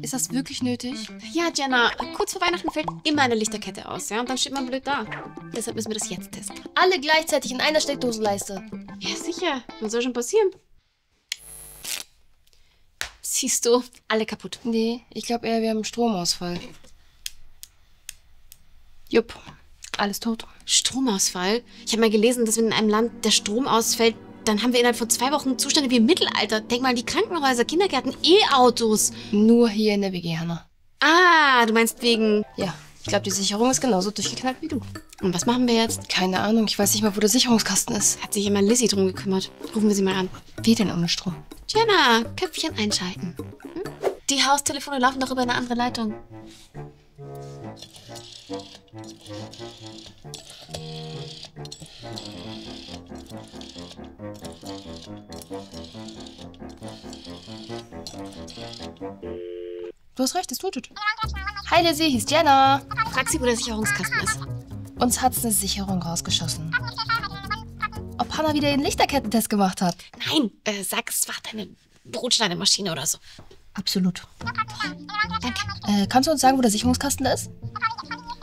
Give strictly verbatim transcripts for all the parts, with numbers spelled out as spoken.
Ist das wirklich nötig? Ja, Jenna, kurz vor Weihnachten fällt immer eine Lichterkette aus, ja? Und dann steht man blöd da. Deshalb müssen wir das jetzt testen. Alle gleichzeitig in einer Steckdosenleiste. Ja, sicher. Was soll schon passieren? Siehst du, alle kaputt. Nee, ich glaube eher, wir haben einen Stromausfall. Jupp, alles tot. Stromausfall? Ich habe mal gelesen, dass wenn in einem Land der Strom ausfällt, dann haben wir innerhalb von zwei Wochen Zustände wie im Mittelalter. Denk mal an die Krankenhäuser, Kindergärten, E-Autos. Nur hier in der W G, Hannah. Ah, du meinst wegen... Ja, ich glaube, die Sicherung ist genauso durchgeknallt wie du. Und was machen wir jetzt? Keine Ahnung, ich weiß nicht mal, wo der Sicherungskasten ist. Hat sich immer Lizzie drum gekümmert. Rufen wir sie mal an. Wie denn ohne Strom? Jenna, Köpfchen einschalten. Hm? Die Haustelefone laufen doch über eine andere Leitung. Du hast recht, es tutet. Hi Lizzie, hier ist Jenna. Frag sie, wo der Sicherungskasten ist. Uns hat's eine Sicherung rausgeschossen. Ob Hannah wieder den Lichterkettentest gemacht hat? Nein, äh, sag, es war deine Brotschneidemaschine oder so. Absolut. Danke. Äh, kannst du uns sagen, wo der Sicherungskasten ist?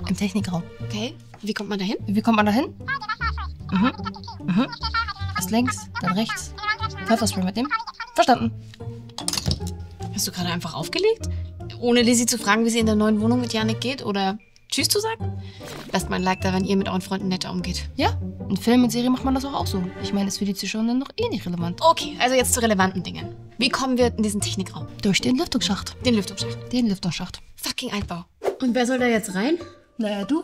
Im Technikraum. Okay, wie kommt man da hin? Wie kommt man da hin? Mhm, mhm. Erst links, dann rechts. Pfefferspray mitnehmen. Verstanden. Hast du gerade einfach aufgelegt? Ohne Lizzie zu fragen, wie sie in der neuen Wohnung mit Janik geht oder Tschüss zu sagen? Lasst mal ein Like da, wenn ihr mit euren Freunden netter umgeht. Ja, in Filmen und Serien macht man das auch, auch so. Ich meine, das ist für die Zuschauer dann noch eh nicht relevant. Okay, also jetzt zu relevanten Dingen. Wie kommen wir in diesen Technikraum? Durch den Lüftungsschacht. Den Lüftungsschacht. Den Lüftungsschacht. Fucking Altbau. Und wer soll da jetzt rein? Naja, du.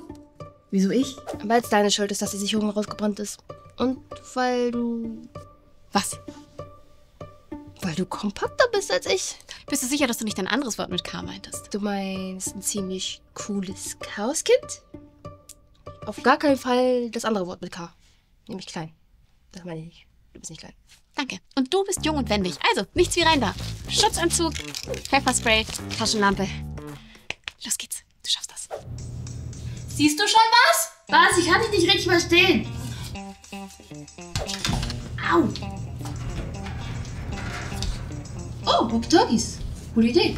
Wieso ich? Weil es deine Schuld ist, dass die Sicherung rausgebrannt ist. Und weil du... Was? Weil du kompakter bist als ich. Bist du sicher, dass du nicht ein anderes Wort mit K meintest? Du meinst ein ziemlich cooles Chaoskind? Auf gar keinen Fall das andere Wort mit K. Nämlich klein. Das meine ich nicht. Du bist nicht klein. Danke. Und du bist jung und wendig. Also, nichts wie rein da. Schutzanzug, Pfefferspray, Taschenlampe. Los geht's. Du schaffst das. Siehst du schon was? Was? Ich kann dich nicht richtig verstehen. Au. Oh, Walkie-Talkies. Gute Idee.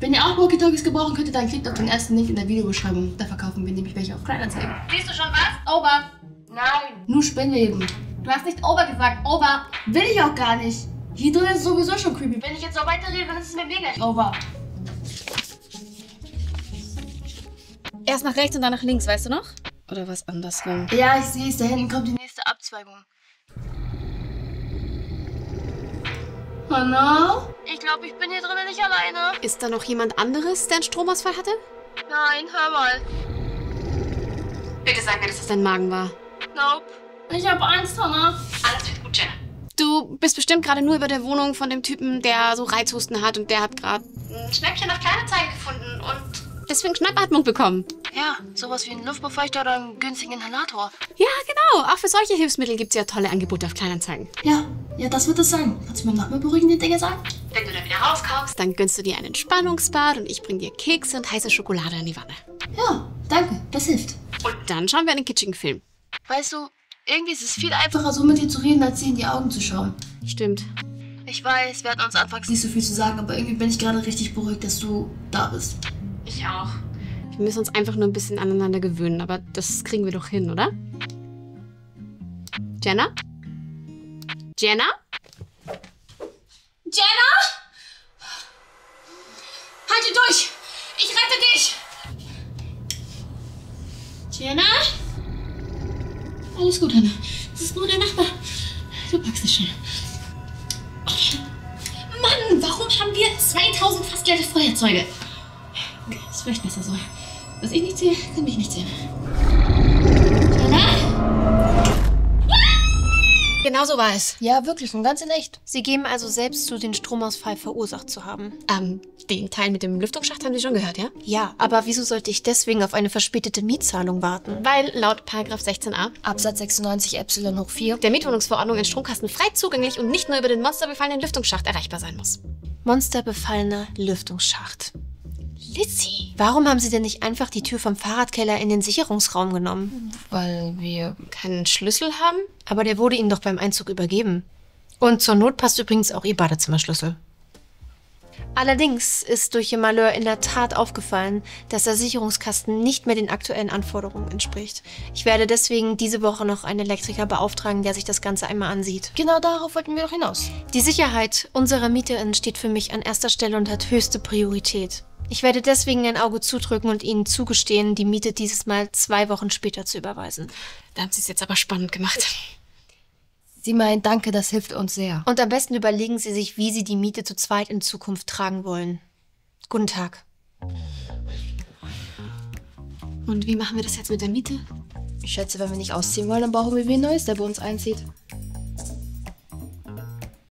Wenn ihr auch Walkie-Talkies gebrauchen könntet, dann klickt auf den ersten Link in der Videobeschreibung. Da verkaufen wir nämlich welche auf Kleinanzeigen. Siehst du schon was? Over. Nein. Nur Spende eben. Du hast nicht over gesagt. Over. Will ich auch gar nicht. Hier drin ist sowieso schon creepy. Wenn ich jetzt so weiterrede, dann ist es mir mega nicht over. Erst nach rechts und dann nach links, weißt du noch? Oder was andersrum? Ja, ich sehe es. Da hinten kommt die nächste Abzweigung. Hannah? Ich glaube, ich bin hier drinnen nicht alleine. Ist da noch jemand anderes, der einen Stromausfall hatte? Nein, hör mal. Bitte sag mir, dass das dein Magen war. Nope. Ich habe Angst, Hannah. Alles wird gut, Jenna. Du bist bestimmt gerade nur über der Wohnung von dem Typen, der so Reizhusten hat und der hat gerade ein Schnäppchen auf Kleinanzeigen gefunden und deswegen Schnappatmung bekommen. Ja, sowas wie einen Luftbefeuchter oder einen günstigen Inhalator. Ja, genau. Auch für solche Hilfsmittel gibt es ja tolle Angebote auf Kleinanzeigen. Ja, ja, das wird es sein. Kannst du mir noch mal beruhigende Dinge sagen? Wenn du da wieder rauskommst, dann gönnst du dir einen Entspannungsbad und ich bring dir Kekse und heiße Schokolade in die Wanne. Ja, danke. Das hilft. Und dann schauen wir einen kitschigen Film. Weißt du, irgendwie ist es viel einfacher, so mit dir zu reden, als dir in die Augen zu schauen. Stimmt. Ich weiß, wir hatten uns anfangs nicht so viel zu sagen, aber irgendwie bin ich gerade richtig beruhigt, dass du da bist. Ich auch. Wir müssen uns einfach nur ein bisschen aneinander gewöhnen, aber das kriegen wir doch hin, oder? Jenna? Jenna? Jenna? Halte durch! Ich rette dich! Jenna? Alles gut, Hannah. Das ist nur der Nachbar. Du packst es schon. Okay. Mann, warum haben wir zweitausend fast gleiche Feuerzeuge? Okay, ist vielleicht besser so. Was ich nicht sehe, kann mich nicht sehen. Jenna? Genau so war es. Ja, wirklich und ganz in echt. Sie geben also selbst zu, den Stromausfall verursacht zu haben. Ähm, den Teil mit dem Lüftungsschacht haben Sie schon gehört, ja? Ja, aber wieso sollte ich deswegen auf eine verspätete Mietzahlung warten? Weil laut Paragraph sechzehn a Absatz sechsundneunzig Epsilon hoch vier der Mietwohnungsverordnung ein Stromkasten frei zugänglich und nicht nur über den monsterbefallenen Lüftungsschacht erreichbar sein muss. Monsterbefallener Lüftungsschacht. Lizzie, warum haben Sie denn nicht einfach die Tür vom Fahrradkeller in den Sicherungsraum genommen? Weil wir keinen Schlüssel haben? Aber der wurde Ihnen doch beim Einzug übergeben. Und zur Not passt übrigens auch Ihr Badezimmerschlüssel. Allerdings ist durch ihr Malheur in der Tat aufgefallen, dass der Sicherungskasten nicht mehr den aktuellen Anforderungen entspricht. Ich werde deswegen diese Woche noch einen Elektriker beauftragen, der sich das Ganze einmal ansieht. Genau darauf wollten wir doch hinaus. Die Sicherheit unserer MieterInnen steht für mich an erster Stelle und hat höchste Priorität. Ich werde deswegen ein Auge zudrücken und ihnen zugestehen, die Miete dieses Mal zwei Wochen später zu überweisen. Da haben sie es jetzt aber spannend gemacht. Sie meinen, danke, das hilft uns sehr. Und am besten überlegen Sie sich, wie Sie die Miete zu zweit in Zukunft tragen wollen. Guten Tag. Und wie machen wir das jetzt mit der Miete? Ich schätze, wenn wir nicht ausziehen wollen, dann brauchen wir wen Neues, der bei uns einzieht.